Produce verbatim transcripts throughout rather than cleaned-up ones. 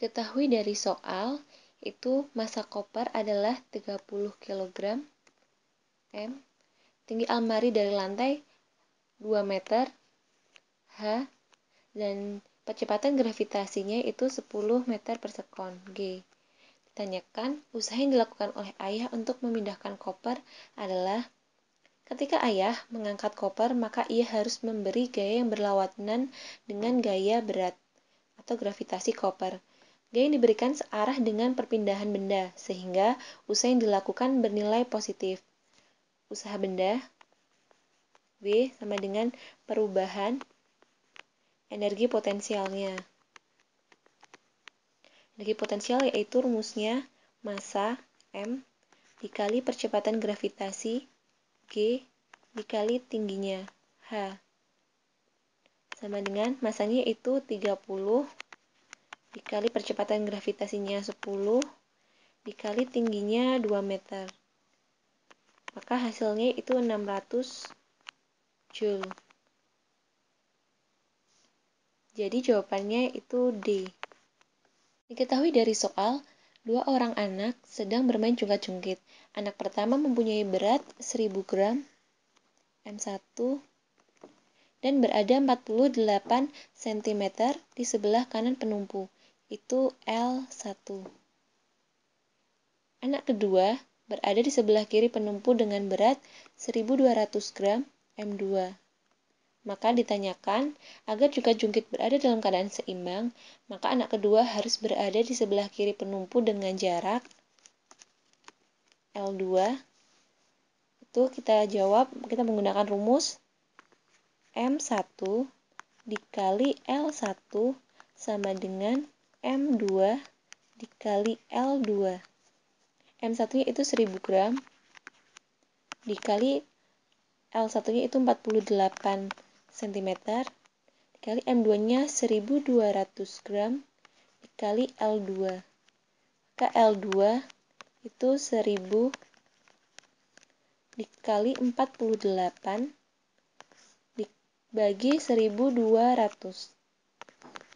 Ketahui dari soal, itu massa koper adalah tiga puluh kilogram, M. Tinggi almari dari lantai dua meter, H. Dan percepatan gravitasinya itu sepuluh meter per sekon, G. Ditanyakan, usaha yang dilakukan oleh ayah untuk memindahkan koper adalah, ketika ayah mengangkat koper, maka ia harus memberi gaya yang berlawanan dengan gaya berat atau gravitasi koper. Gaya yang diberikan searah dengan perpindahan benda, sehingga usaha yang dilakukan bernilai positif. Usaha benda W sama dengan perubahan energi potensialnya. Energi potensial yaitu rumusnya massa M dikali percepatan gravitasi G dikali tingginya H, sama dengan massanya itu tiga puluh dikali percepatan gravitasinya sepuluh dikali tingginya dua meter. Maka hasilnya itu enam ratus joule. Jadi jawabannya itu D. Diketahui dari soal, dua orang anak sedang bermain jungkat-jungkit. Anak pertama mempunyai berat seribu gram, M satu, dan berada empat puluh delapan sentimeter di sebelah kanan penumpu. Itu L satu. Anak kedua berada di sebelah kiri penumpu dengan berat seribu dua ratus gram, M dua. Maka ditanyakan, agar jungkat-jungkit berada dalam keadaan seimbang, maka anak kedua harus berada di sebelah kiri penumpu dengan jarak L dua. Itu kita jawab, kita menggunakan rumus M satu dikali L satu sama dengan M dua dikali L dua. M satunya itu seribu gram dikali L satunya itu empat puluh delapan sentimeter dikali M duanya seribu dua ratus gram dikali L dua. Maka L dua itu seribu dikali empat puluh delapan bagi seribu dua ratus.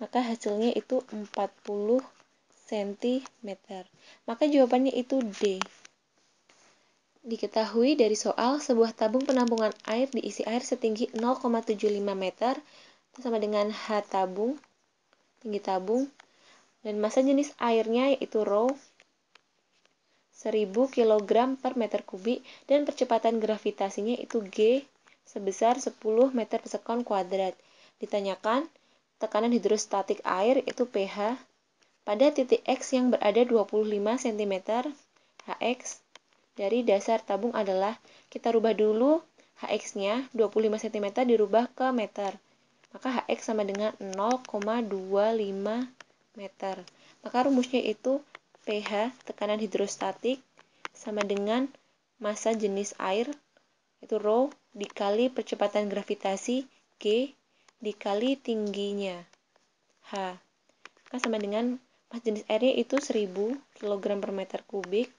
Maka hasilnya itu empat puluh sentimeter. Maka jawabannya itu D. Diketahui dari soal, sebuah tabung penampungan air diisi air setinggi nol koma tujuh lima meter sama dengan H tabung, tinggi tabung, dan massa jenis airnya yaitu rho seribu kilogram per meter kubik, dan percepatan gravitasinya itu G sebesar sepuluh meter per sekon kuadrat. Ditanyakan tekanan hidrostatik air itu pH pada titik X yang berada dua puluh lima sentimeter Hx dari dasar tabung adalah, kita rubah dulu Hx-nya, dua puluh lima sentimeter dirubah ke meter. Maka Hx sama dengan nol koma dua lima meter. Maka rumusnya itu pH, tekanan hidrostatik, sama dengan massa jenis air, itu rho, dikali percepatan gravitasi, G, dikali tingginya, H. Maka sama dengan massa jenis airnya itu seribu kilogram per meter kubik,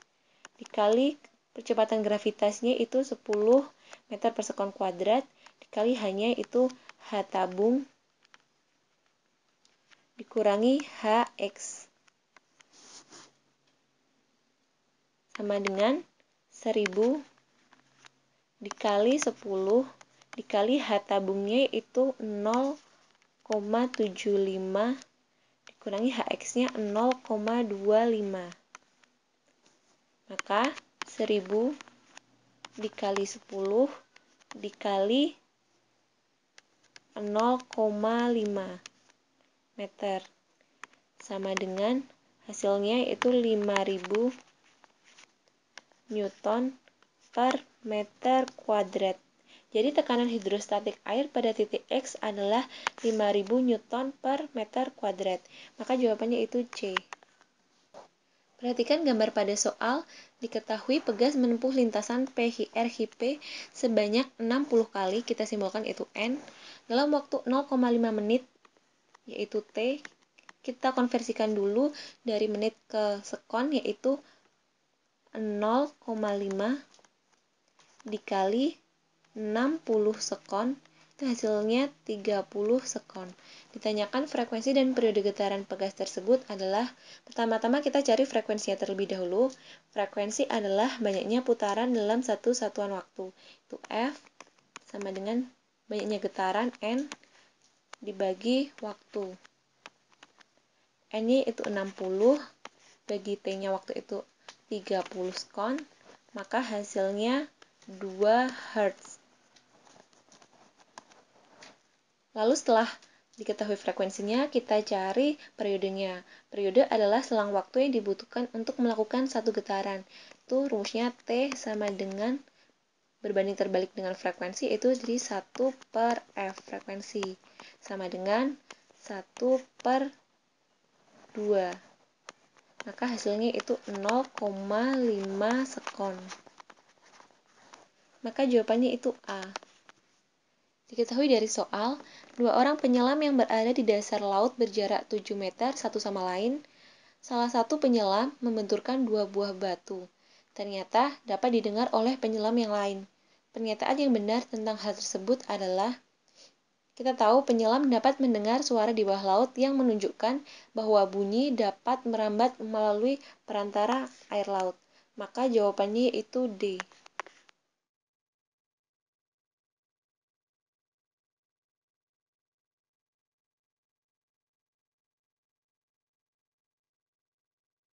dikali percepatan gravitasinya itu sepuluh meter per sekon kuadrat, dikali hanya itu H tabung dikurangi Hx sama dengan seribu dikali sepuluh dikali H tabungnya itu nol koma tujuh lima dikurangi Hx-nya nol koma dua lima. Maka seribu dikali sepuluh dikali nol koma lima meter sama dengan hasilnya yaitu lima ribu newton per meter kuadrat. Jadi tekanan hidrostatik air pada titik X adalah lima ribu newton per meter kuadrat. Maka jawabannya itu C. Perhatikan gambar pada soal, diketahui pegas menempuh lintasan P R H P sebanyak enam puluh kali, kita simbolkan itu N, dalam waktu nol koma lima menit, yaitu T. Kita konversikan dulu dari menit ke sekon, yaitu nol koma lima dikali enam puluh sekon Itu hasilnya tiga puluh sekon. Ditanyakan frekuensi dan periode getaran pegas tersebut adalah, pertama-tama kita cari frekuensinya terlebih dahulu. Frekuensi adalah banyaknya putaran dalam satu satuan waktu. Itu F sama dengan banyaknya getaran N dibagi waktu. N-nya itu enam puluh, bagi T-nya waktu itu tiga puluh sekon, maka hasilnya dua hertz. Lalu setelah diketahui frekuensinya, kita cari periodenya. Periode adalah selang waktu yang dibutuhkan untuk melakukan satu getaran. Itu rumusnya T sama dengan, berbanding terbalik dengan frekuensi, itu jadi satu per F. Frekuensi sama dengan satu per dua. Maka hasilnya itu nol koma lima sekon. Maka jawabannya itu A. Diketahui dari soal, dua orang penyelam yang berada di dasar laut berjarak tujuh meter satu sama lain. Salah satu penyelam membenturkan dua buah batu. Ternyata dapat didengar oleh penyelam yang lain. Pernyataan yang benar tentang hal tersebut adalah, kita tahu penyelam dapat mendengar suara di bawah laut yang menunjukkan bahwa bunyi dapat merambat melalui perantara air laut. Maka jawabannya itu D.